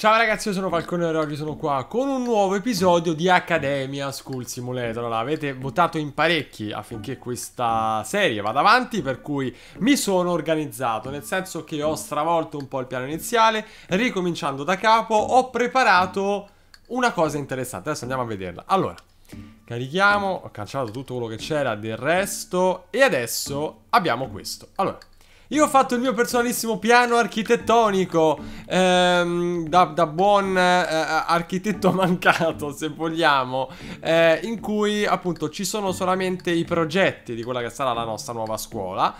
Ciao ragazzi, io sono Falconero e oggi sono qua con un nuovo episodio di Academia School Simulator. Allora, avete votato in parecchi affinché questa serie vada avanti, per cui mi sono organizzato, nel senso che ho stravolto un po' il piano iniziale, ricominciando da capo, ho preparato una cosa interessante, adesso andiamo a vederla. Allora, carichiamo, ho cancellato tutto quello che c'era del resto e adesso abbiamo questo. Allora, io ho fatto il mio personalissimo piano architettonico, da buon architetto mancato, se vogliamo, in cui appunto ci sono solamente i progetti di quella che sarà la nostra nuova scuola,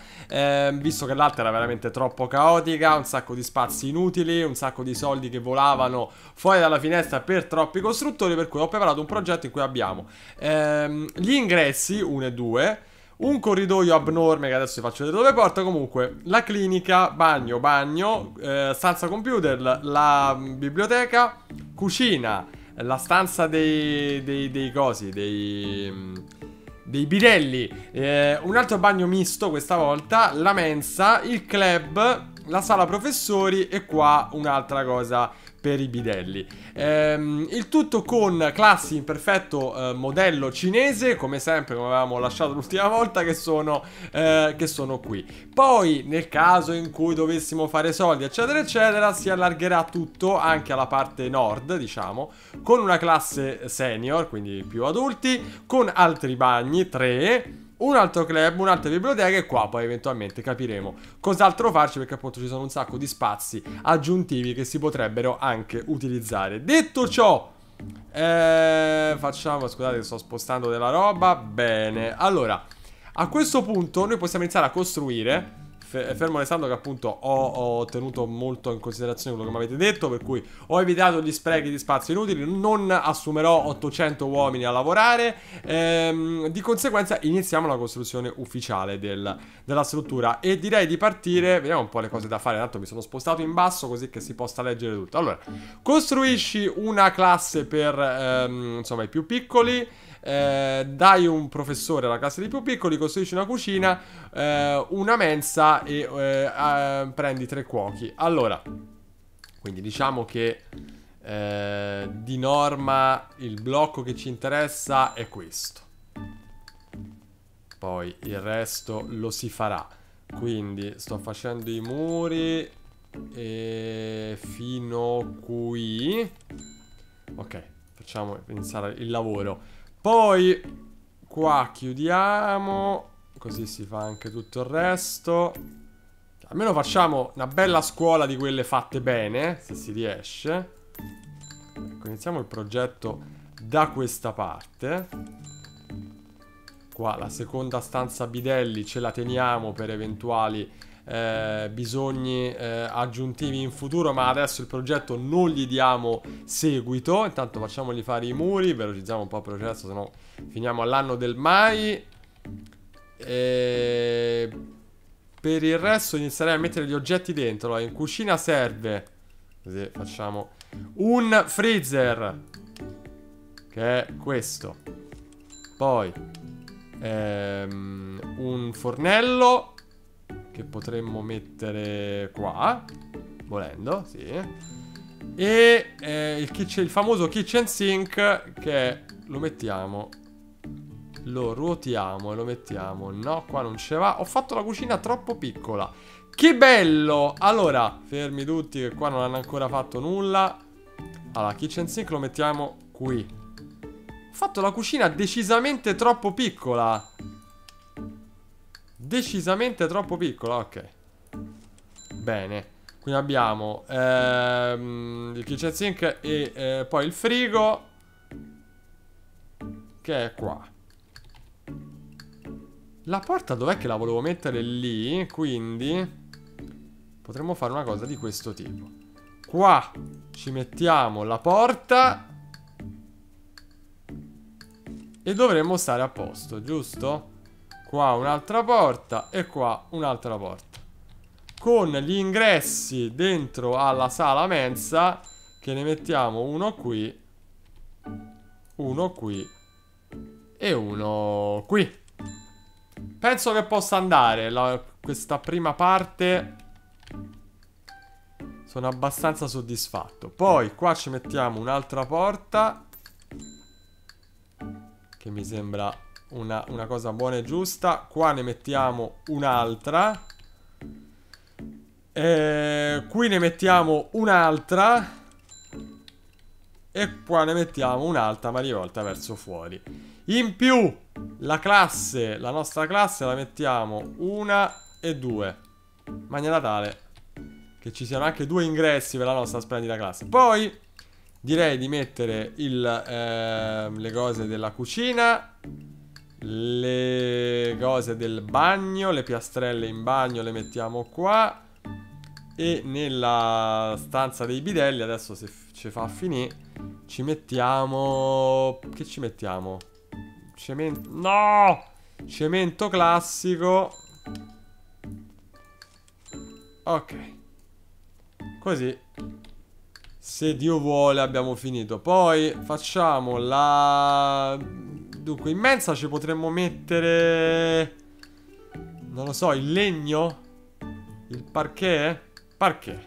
visto che l'altra era veramente troppo caotica, un sacco di spazi inutili, un sacco di soldi che volavano fuori dalla finestra per troppi costruttori, per cui ho preparato un progetto in cui abbiamo gli ingressi 1 e 2, un corridoio abnorme che adesso vi faccio vedere dove porta. Comunque la clinica, bagno, stanza computer, la biblioteca, cucina, la stanza dei bidelli, un altro bagno misto questa volta, la mensa, il club, la sala professori e qua un'altra cosa per i bidelli. Il tutto con classi in perfetto modello cinese, come sempre, come avevamo lasciato l'ultima volta, che sono qui. Poi nel caso in cui dovessimo fare soldi eccetera eccetera, si allargherà tutto anche alla parte nord, diciamo, con una classe senior, quindi più adulti, con altri bagni, 3, un altro club, un'altra biblioteca e qua poi eventualmente capiremo cos'altro farci, perché appunto ci sono un sacco di spazi aggiuntivi che si potrebbero anche utilizzare. Detto ciò, facciamo, scusate che sto spostando della roba. Bene, allora a questo punto noi possiamo iniziare a costruire, fermo restando che appunto ho tenuto molto in considerazione quello che mi avete detto, per cui ho evitato gli sprechi di spazio inutili, non assumerò 800 uomini a lavorare, di conseguenza iniziamo la costruzione ufficiale della struttura e direi di partire. Vediamo un po' le cose da fare, tanto mi sono spostato in basso così che si possa leggere tutto. Allora, costruisci una classe per insomma i più piccoli, dai un professore alla classe dei più piccoli, costruisci una cucina, una mensa e prendi 3 cuochi. Allora, quindi diciamo che di norma il blocco che ci interessa è questo, poi il resto lo si farà. Quindi sto facendo i muri e fino qui. Ok, facciamo iniziare il lavoro. Poi qua chiudiamo, così si fa anche tutto il resto. Almeno facciamo una bella scuola di quelle fatte bene, se si riesce. Ecco, iniziamo il progetto da questa parte. Qua la seconda stanza bidelli ce la teniamo per eventuali bisogni aggiuntivi in futuro, ma adesso il progetto non gli diamo seguito. Intanto facciamogli fare i muri, velocizziamo un po' il processo, se no finiamo all'anno del mai. E per il resto inizierei a mettere gli oggetti dentro. Allora, in cucina serve, così facciamo un freezer, che è questo, poi un fornello che potremmo mettere qua, volendo, sì. E il famoso kitchen sink, che lo mettiamo, lo ruotiamo e lo mettiamo. No, qua non ce va. Ho fatto la cucina troppo piccola. Che bello! Allora, fermi tutti che qua non hanno ancora fatto nulla. Allora, kitchen sink lo mettiamo qui. Ho fatto la cucina decisamente troppo piccola. Decisamente troppo piccola, ok. Bene, quindi abbiamo il kitchen sink e poi il frigo, che è qua. La porta dov'è che la volevo mettere? Lì, quindi potremmo fare una cosa di questo tipo. Qua ci mettiamo la porta e dovremmo stare a posto, giusto? Qua un'altra porta e qua un'altra porta, con gli ingressi dentro alla sala mensa, che ne mettiamo uno qui e uno qui. Penso che possa andare questa prima parte. sono abbastanza soddisfatto. Poi qua ci mettiamo un'altra porta, che mi sembra una cosa buona e giusta. Qua ne mettiamo un'altra, qui ne mettiamo un'altra e qua ne mettiamo un'altra, ma rivolta verso fuori. In più la classe, la nostra classe la mettiamo 1 e 2, in maniera tale che ci siano anche 2 ingressi per la nostra splendida classe. Poi direi di mettere le cose della cucina, le cose del bagno, le piastrelle in bagno le mettiamo qua, e nella stanza dei bidelli, adesso se ci fa finire, ci mettiamo... che ci mettiamo? Cemento... no! Cemento classico. Ok, così, se Dio vuole, abbiamo finito. Poi facciamo la... dunque, in mensa ci potremmo mettere... non lo so, il legno? Il parquet? Parquet.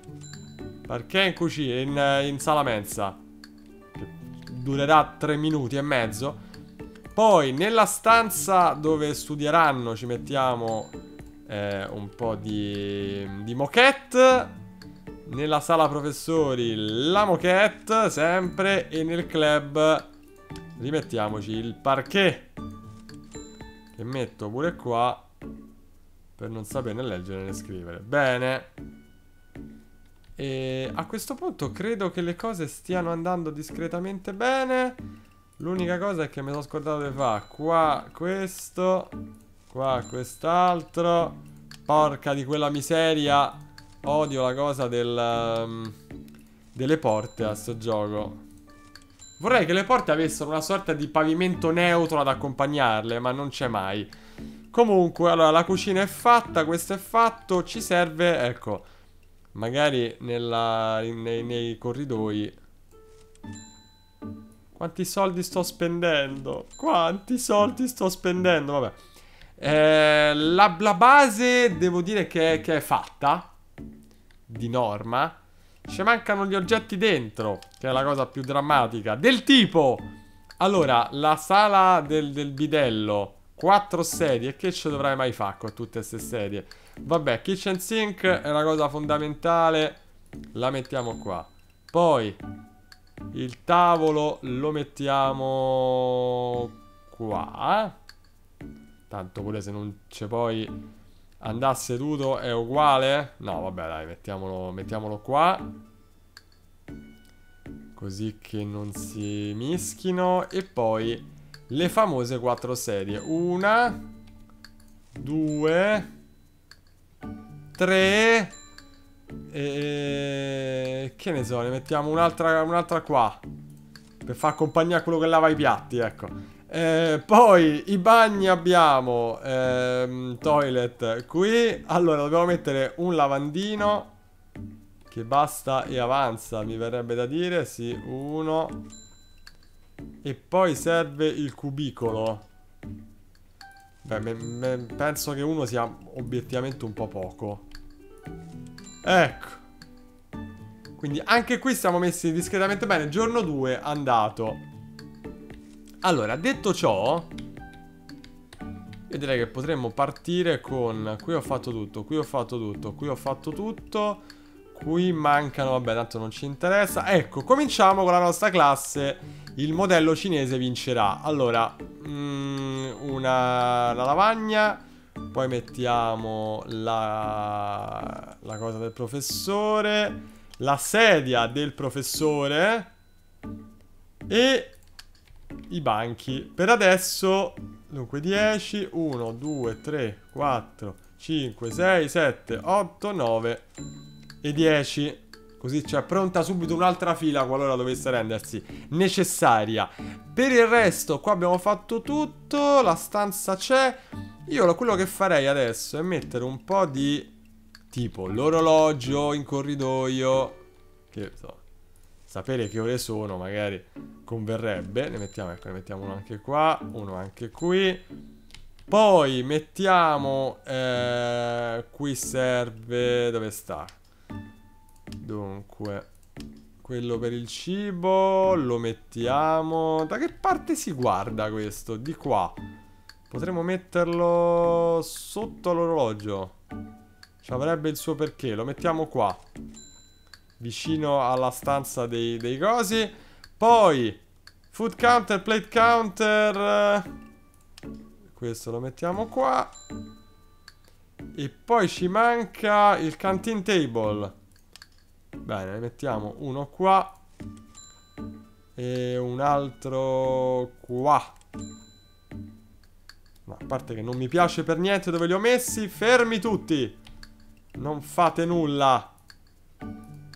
Parquet in cucina, in sala mensa, che durerà 3 minuti e mezzo. Poi nella stanza dove studieranno ci mettiamo un po' di moquette. Nella sala professori la moquette, sempre. E nel club rimettiamoci il parquet, che metto pure qua, per non sapere né leggere né scrivere. Bene. E a questo punto credo che le cose stiano andando discretamente bene. L'unica cosa è che mi sono scordato di fare qua questo, qua quest'altro. Porca di quella miseria, odio la cosa delle porte a sto gioco. Vorrei che le porte avessero una sorta di pavimento neutro ad accompagnarle, ma non c'è mai. Comunque, allora, la cucina è fatta, questo è fatto. Ci serve, ecco, magari nei corridoi. Quanti soldi sto spendendo? Quanti soldi sto spendendo? Vabbè, la base devo dire che è fatta di norma. Ci mancano gli oggetti dentro, che è la cosa più drammatica. Del tipo, allora, la sala del bidello, 4 sedie. Che ci dovrai mai fare con tutte queste sedie? Vabbè, kitchen sink è una cosa fondamentale, la mettiamo qua. Poi il tavolo lo mettiamo qua, tanto pure se non c'è poi andare seduto è uguale. No, vabbè, dai, mettiamolo qua, così che non si mischino. E poi le famose 4 sedie. 1, 2, 3. E... che ne so, ne mettiamo un'altra qua, per far compagnia a quello che lava i piatti, ecco. Poi i bagni abbiamo toilet qui. Allora dobbiamo mettere un lavandino, che basta e avanza, mi verrebbe da dire. Sì, uno. E poi serve il cubicolo. Beh, penso che uno sia obiettivamente un po' poco. Ecco, quindi anche qui siamo messi discretamente bene. Giorno 2 andato. Allora, detto ciò, io direi che potremmo partire con... qui ho fatto tutto, qui ho fatto tutto, qui ho fatto tutto. Qui mancano, vabbè, tanto non ci interessa. Ecco, cominciamo con la nostra classe. Il modello cinese vincerà. Allora, una lavagna. Poi mettiamo la cosa del professore, la sedia del professore e... i banchi. Per adesso, dunque, 10, 1, 2, 3, 4, 5, 6, 7, 8, 9 e 10. Così c'è pronta subito un'altra fila qualora dovesse rendersi necessaria. Per il resto qua abbiamo fatto tutto, la stanza c'è. Io quello che farei adesso è mettere un po' di... tipo l'orologio in corridoio, che so, sapere che ore sono magari converrebbe. Ne mettiamo, ecco, ne mettiamo uno anche qua, uno anche qui. Poi mettiamo qui serve... dove sta? Dunque, quello per il cibo lo mettiamo. Da che parte si guarda questo? Di qua. Potremmo metterlo sotto l'orologio. Ci avrebbe il suo perché. Lo mettiamo qua, vicino alla stanza dei cosi. Poi food counter, plate counter. Questo lo mettiamo qua. E poi ci manca il canteen table. Bene, ne mettiamo uno qua e un altro qua. No, a parte che non mi piace per niente dove li ho messi. Fermi tutti, non fate nulla.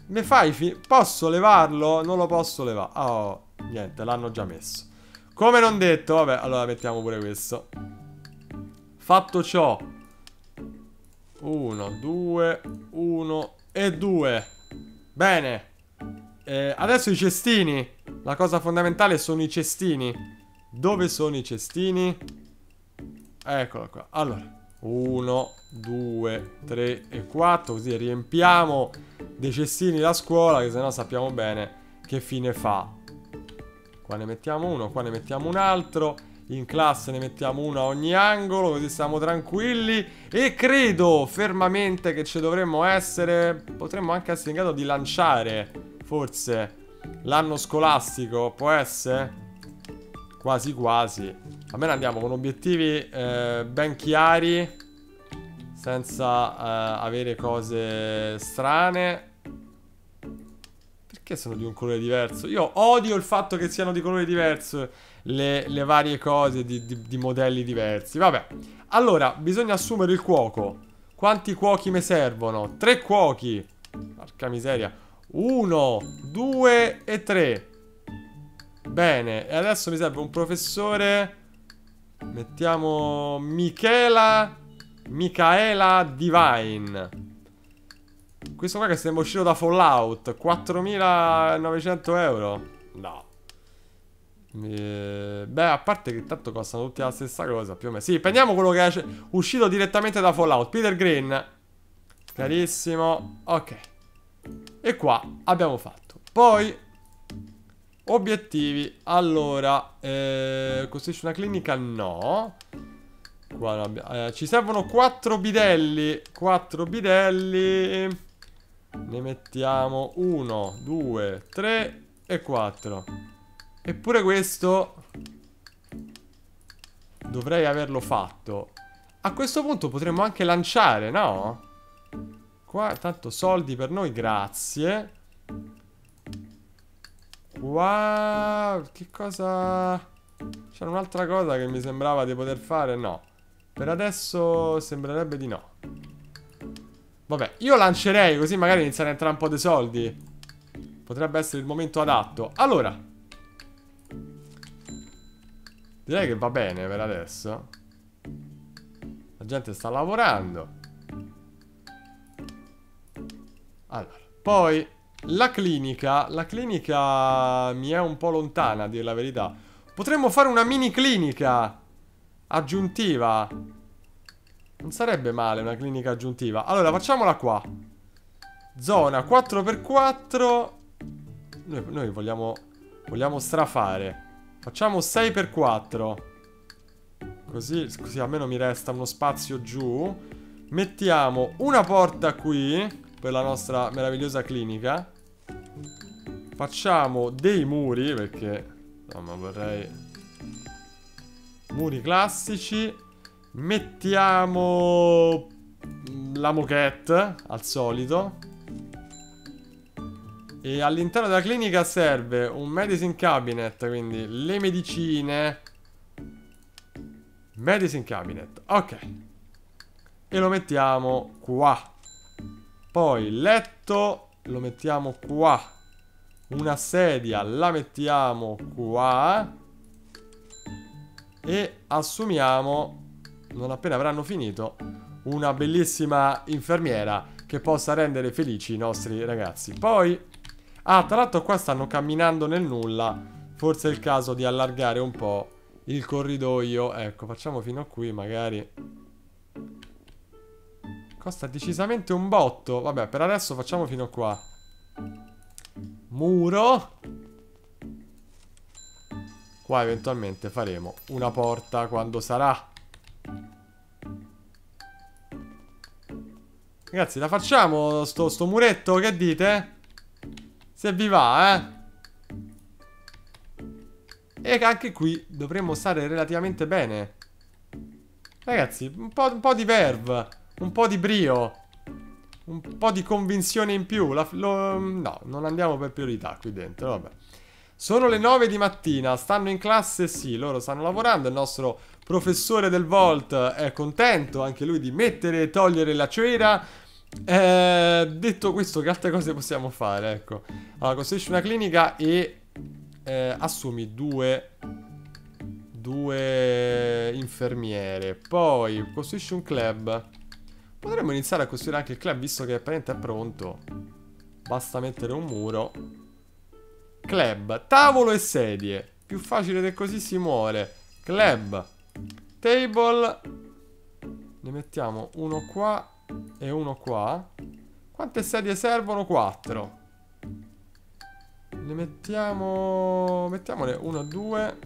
Me fai posso levarlo? Non lo posso levare. Oh, niente, l'hanno già messo. Come non detto, vabbè, allora mettiamo pure questo. Fatto ciò, 1, 2, 1 e 2. Bene, adesso i cestini. La cosa fondamentale sono i cestini. Dove sono i cestini? Eccolo qua. Allora, 1, 2, 3 e 4. Così riempiamo dei cestini la scuola, che sennò sappiamo bene che fine fa. Qua ne mettiamo uno, qua ne mettiamo un altro. In classe ne mettiamo uno a ogni angolo, così siamo tranquilli. E credo fermamente che ci dovremmo essere. Potremmo anche essere in grado di lanciare, forse, l'anno scolastico. Può essere? Quasi quasi. Almeno andiamo con obiettivi ben chiari, senza avere cose strane. Perché sono di un colore diverso? Io odio il fatto che siano di colore diverso le varie cose di modelli diversi. Vabbè. Allora, bisogna assumere il cuoco. Quanti cuochi mi servono? 3 cuochi. Porca miseria. 1, 2 e 3. Bene. E adesso mi serve un professore. Mettiamo Micaela Divine. Questo qua che sembra uscito da Fallout. 4.900 euro. No. Beh, a parte che tanto costano tutti la stessa cosa, più o meno. Sì, prendiamo quello che è uscito direttamente da Fallout, Peter Green. Carissimo. Ok. E qua abbiamo fatto. Poi obiettivi. Allora, costruisci una clinica? No. Qua abbiamo, ci servono 4 bidelli. 4 bidelli. Ne mettiamo 1, 2, 3 e 4. Eppure questo dovrei averlo fatto. A questo punto potremmo anche lanciare, no? Qua tanto soldi per noi, grazie. Qua che cosa? C'era un'altra cosa che mi sembrava di poter fare, no? Per adesso sembrerebbe di no. Vabbè, io lancerei così magari iniziano a entrare un po' di soldi. Potrebbe essere il momento adatto. Allora, direi che va bene per adesso. La gente sta lavorando. Allora, poi la clinica. La clinica mi è un po' lontana, a dire la verità. Potremmo fare una mini clinica aggiuntiva. Non sarebbe male una clinica aggiuntiva. Allora, facciamola qua. Zona 4x4. Noi vogliamo strafare. Facciamo 6x4. Così almeno mi resta uno spazio giù. Mettiamo una porta qui per la nostra meravigliosa clinica. Facciamo dei muri, perché insomma vorrei muri classici. Mettiamo la moquette al solito. E all'interno della clinica serve un medicine cabinet, quindi le medicine. Medicine cabinet, ok. E lo mettiamo qua. Poi il letto lo mettiamo qua. Una sedia la mettiamo qua. E assumiamo, non appena avranno finito, una bellissima infermiera che possa rendere felici i nostri ragazzi. Poi, ah, tra l'altro qua stanno camminando nel nulla. Forse è il caso di allargare un po' il corridoio. Ecco, facciamo fino a qui magari. Costa decisamente un botto. Vabbè, per adesso facciamo fino a qua. Muro. Qua eventualmente faremo una porta quando sarà. Ragazzi, la facciamo sto muretto, che dite? Se vi va, eh? E anche qui dovremmo stare relativamente bene. Ragazzi, un po' di verve, un po' di brio, un po' di convinzione in più. No, non andiamo per priorità qui dentro, vabbè. Sono le 9 di mattina, stanno in classe? Sì, loro stanno lavorando. Il nostro professore del Vault è contento, anche lui, di mettere e togliere la cera. Detto questo, che altre cose possiamo fare? Ecco, allora, costruisci una clinica e... assumi due infermiere. Poi costruisci un club. Potremmo iniziare a costruire anche il club, visto che apparentemente è pronto. Basta mettere un muro. Club, tavolo e sedie. Più facile di così si muore. Club, table. Ne mettiamo uno qua e uno qua. Quante sedie servono? 4. Ne mettiamo... mettiamone 1 e 2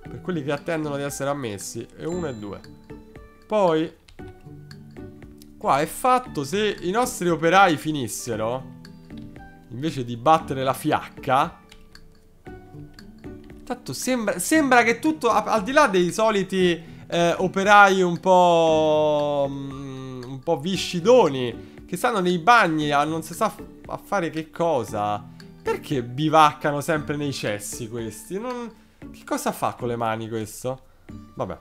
per quelli che attendono di essere ammessi. E 1 e 2. Poi qua è fatto. Se i nostri operai finissero, invece di battere la fiacca, tanto sembra che tutto, al di là dei soliti operai un po' viscidoni che stanno nei bagni a non si sa a fare che cosa. Perché bivaccano sempre nei cessi questi? Che cosa fa con le mani questo? Vabbè,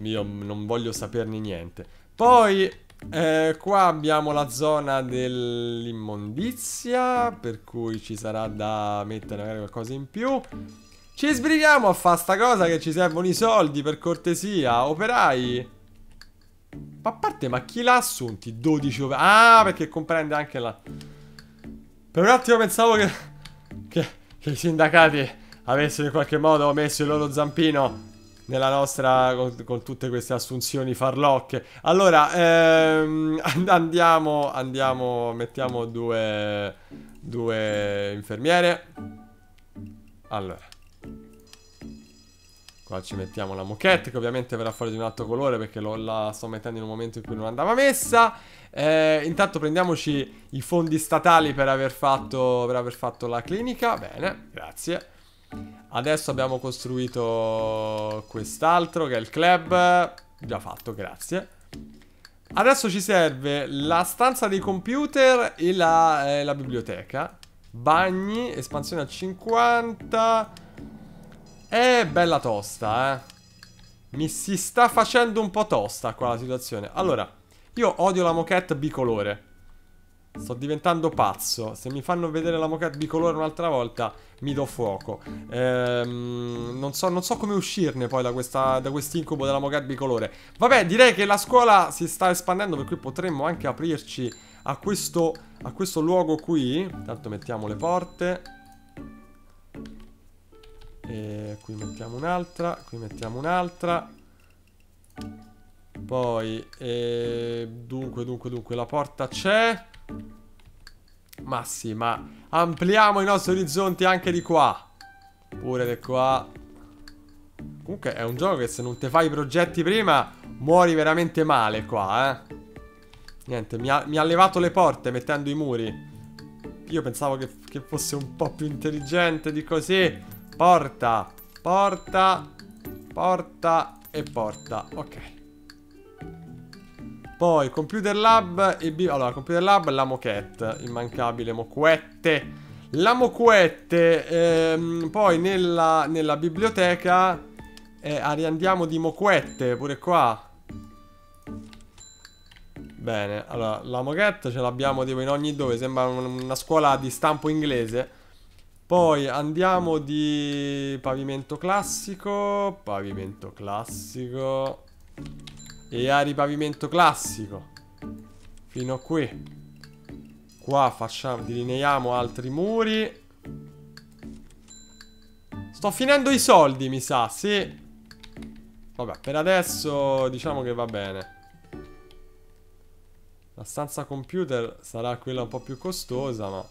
io non voglio saperne niente. Poi qua abbiamo la zona dell'immondizia, per cui ci sarà da mettere magari qualcosa in più. Ci sbrighiamo a fare sta cosa, che ci servono i soldi, per cortesia, operai. Ma a parte, ma chi l'ha assunti? 12 operai. Ah, perché comprende anche la... Per un attimo pensavo che i sindacati avessero in qualche modo messo il loro zampino nella nostra... con tutte queste assunzioni farlocche. Allora, andiamo, mettiamo due infermiere. Allora, qua ci mettiamo la moquette, che ovviamente verrà fuori di un altro colore, perché la sto mettendo in un momento in cui non andava messa. Intanto prendiamoci i fondi statali per aver fatto la clinica. Bene, grazie. Adesso abbiamo costruito quest'altro, che è il club. Già fatto, grazie. Adesso ci serve la stanza dei computer e la biblioteca. Bagni, espansione a 50. Bella tosta, eh. Mi si sta facendo un po' tosta qua la situazione. Allora, io odio la moquette bicolore. Sto diventando pazzo. Se mi fanno vedere la moquette bicolore un'altra volta, mi do fuoco. Non so come uscirne poi da quest'incubo della moquette bicolore. Vabbè, direi che la scuola si sta espandendo, per cui potremmo anche aprirci a questo luogo qui. Tanto mettiamo le porte. E qui mettiamo un'altra, qui mettiamo un'altra. Poi, dunque, la porta c'è. Ma sì, ma ampliamo i nostri orizzonti anche di qua. Pure di qua. Comunque è un gioco che se non te fai i progetti prima muori veramente male qua, eh. Niente, mi ha levato le porte mettendo i muri. Io pensavo che fosse un po' più intelligente di così. Porta, porta, porta e porta. Ok. Poi computer lab e allora, computer lab, la moquette, immancabile moquette. La moquette. Poi nella biblioteca andiamo di moquette pure qua. Bene, allora la moquette ce l'abbiamo tipo in ogni dove. Sembra una scuola di stampo inglese. Poi andiamo di pavimento classico, pavimento classico e a ripavimento classico fino a qui. Qua delineiamo altri muri. Sto finendo i soldi, mi sa, sì. Vabbè, per adesso diciamo che va bene. La stanza computer sarà quella un po' più costosa, ma...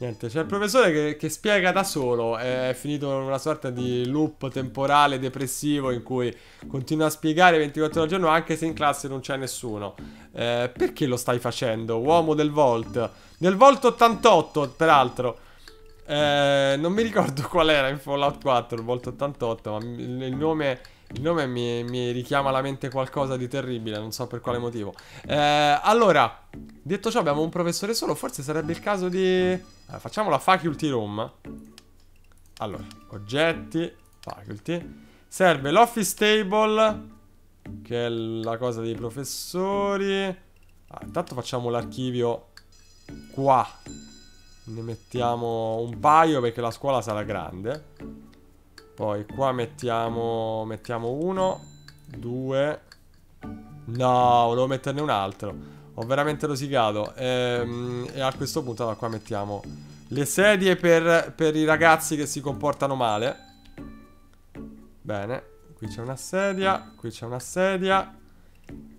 niente, c'è il professore che spiega da solo. È finito in una sorta di loop temporale depressivo in cui continua a spiegare 24 ore al giorno anche se in classe non c'è nessuno. Perché lo stai facendo, uomo del Vault? Del Vault 88, peraltro. Non mi ricordo qual era in Fallout 4, il Vault 88, ma il nome mi richiama alla mente qualcosa di terribile, non so per quale motivo. Allora, detto ciò, abbiamo un professore solo, forse sarebbe il caso di... facciamo la faculty room. Allora, oggetti, faculty. Serve l'office table, che è la cosa dei professori. Intanto facciamo l'archivio qua. Ne mettiamo un paio perché la scuola sarà grande. Poi qua mettiamo uno, due. No, volevo metterne un altro. Ho veramente rosicato. E a questo punto allora, qua mettiamo le sedie per i ragazzi che si comportano male. Bene, qui c'è una sedia, qui c'è una sedia.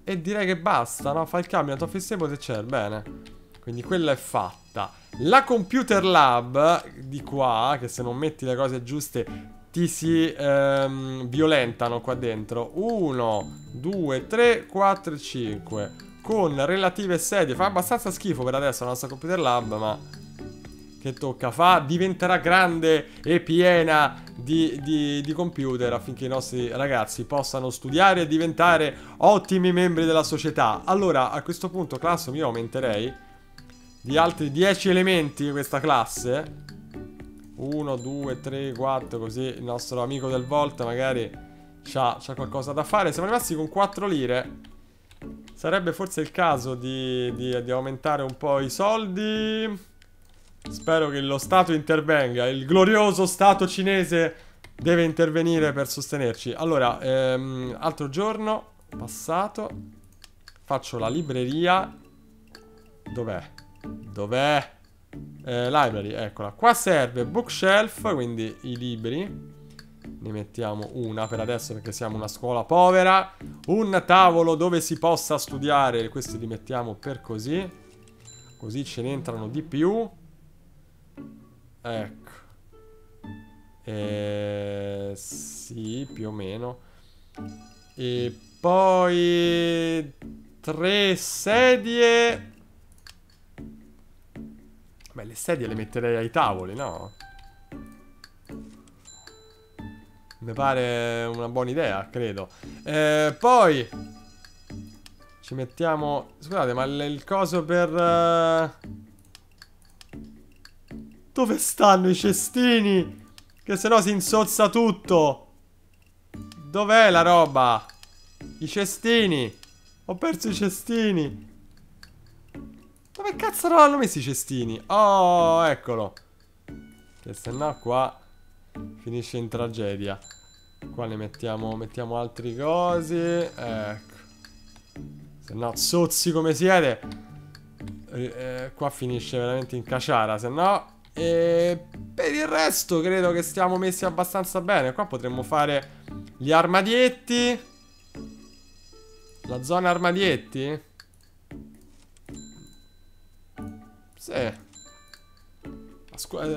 E direi che basta, no? Fa il cambio, la tua office table c'è, bene. Quindi quella è fatta. La computer lab di qua, che se non metti le cose giuste ti si violentano qua dentro. 1, 2, 3, 4 e 5. Con relative sedie. Fa abbastanza schifo per adesso la nostra computer lab, ma che tocca fa? Diventerà grande e piena di computer affinché i nostri ragazzi possano studiare e diventare ottimi membri della società. Allora, a questo punto, classe, io aumenterei di altri 10 elementi questa classe. 1, 2, 3, 4. Così il nostro amico del Vault magari c'ha qualcosa da fare. Siamo rimasti con 4 lire. Sarebbe forse il caso di aumentare un po' i soldi. Spero che lo Stato intervenga. Il glorioso Stato cinese deve intervenire per sostenerci. Allora, altro giorno passato. Faccio la libreria. Dov'è? Library, eccola. Qua serve bookshelf, quindi i libri. Ne mettiamo una per adesso perché siamo una scuola povera. Un tavolo dove si possa studiare. Questi li mettiamo per così. Così ce ne entrano di più. Ecco. Sì, più o meno. E poi... 3 sedie... Beh, le sedie le metterei ai tavoli, no? Mi pare una buona idea, credo. Poi ci mettiamo... Scusate, ma il coso per... Dove stanno i cestini? Che sennò si insozza tutto. Dov'è la roba? I cestini. Ho perso i cestini. Dove cazzo non hanno messo i cestini? Oh, eccolo. Che se no qua finisce in tragedia. Qua ne mettiamo altri cosi. Ecco. Se no, zozzi come siete. Qua finisce veramente in caciara. Se no. E per il resto credo che stiamo messi abbastanza bene. Qua potremmo fare gli armadietti. La zona armadietti.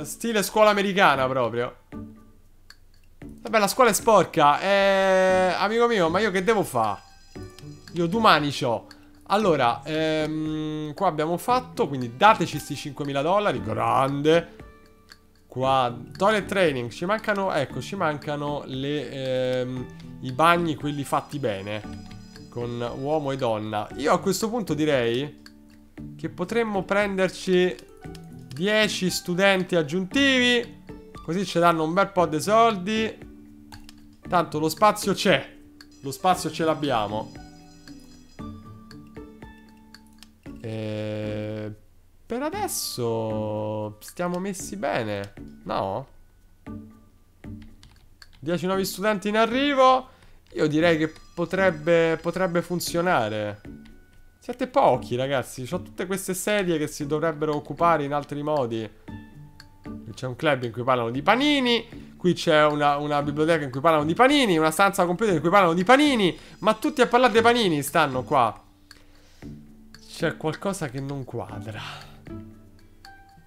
Stile scuola americana proprio. Vabbè, la scuola è sporca. Amico mio, ma io che devo fare? Io domani c'ho. Allora, qua abbiamo fatto. Quindi dateci sti $5.000. Grande. Qua, toilet training. Ci mancano, ecco, ci mancano i bagni, quelli fatti bene, con uomo e donna. Io a questo punto direi che potremmo prenderci 10 studenti aggiuntivi. Così ci danno un bel po' di soldi. Tanto lo spazio c'è. Lo spazio ce l'abbiamo. Per adesso stiamo messi bene. No? 10 nuovi studenti in arrivo. Io direi che potrebbe funzionare. Siete pochi, ragazzi. C'ho tutte queste sedie che si dovrebbero occupare in altri modi. C'è un club in cui parlano di panini. Qui c'è una biblioteca in cui parlano di panini. Una stanza computer in cui parlano di panini. Ma tutti a parlare dei panini stanno qua. C'è qualcosa che non quadra.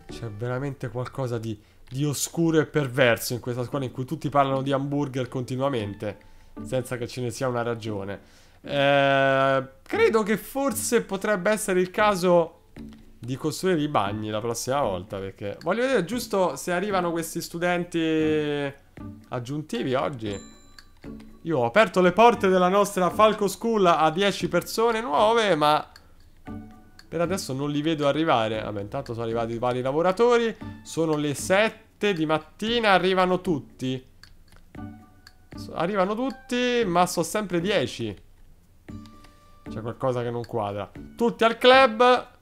C'è veramente qualcosa di oscuro e perverso in questa scuola in cui tutti parlano di hamburger continuamente senza che ce ne sia una ragione. Credo che forse potrebbe essere il caso di costruire i bagni la prossima volta, perché voglio vedere giusto se arrivano questi studenti aggiuntivi oggi. Io ho aperto le porte della nostra Falco School a 10 persone nuove, ma per adesso non li vedo arrivare. Vabbè, intanto sono arrivati vari lavoratori. Sono le 7 di mattina, arrivano tutti. Arrivano tutti, ma sono sempre 10. C'è qualcosa che non quadra. Tutti al club,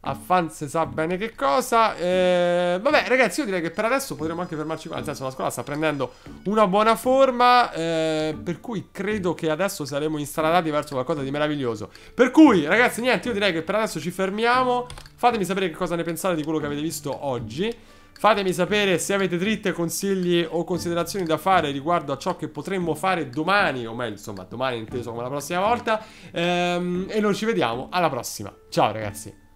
a fan se sa bene che cosa. Vabbè ragazzi, io direi che per adesso potremmo anche fermarci qua. Nel senso, la scuola sta prendendo una buona forma, per cui credo che adesso saremo instradati verso qualcosa di meraviglioso. Per cui ragazzi, niente, io direi che per adesso ci fermiamo. Fatemi sapere che cosa ne pensate di quello che avete visto oggi. Fatemi sapere se avete dritte, consigli o considerazioni da fare riguardo a ciò che potremmo fare domani, o meglio, insomma, domani inteso come la prossima volta. E noi ci vediamo alla prossima. Ciao ragazzi.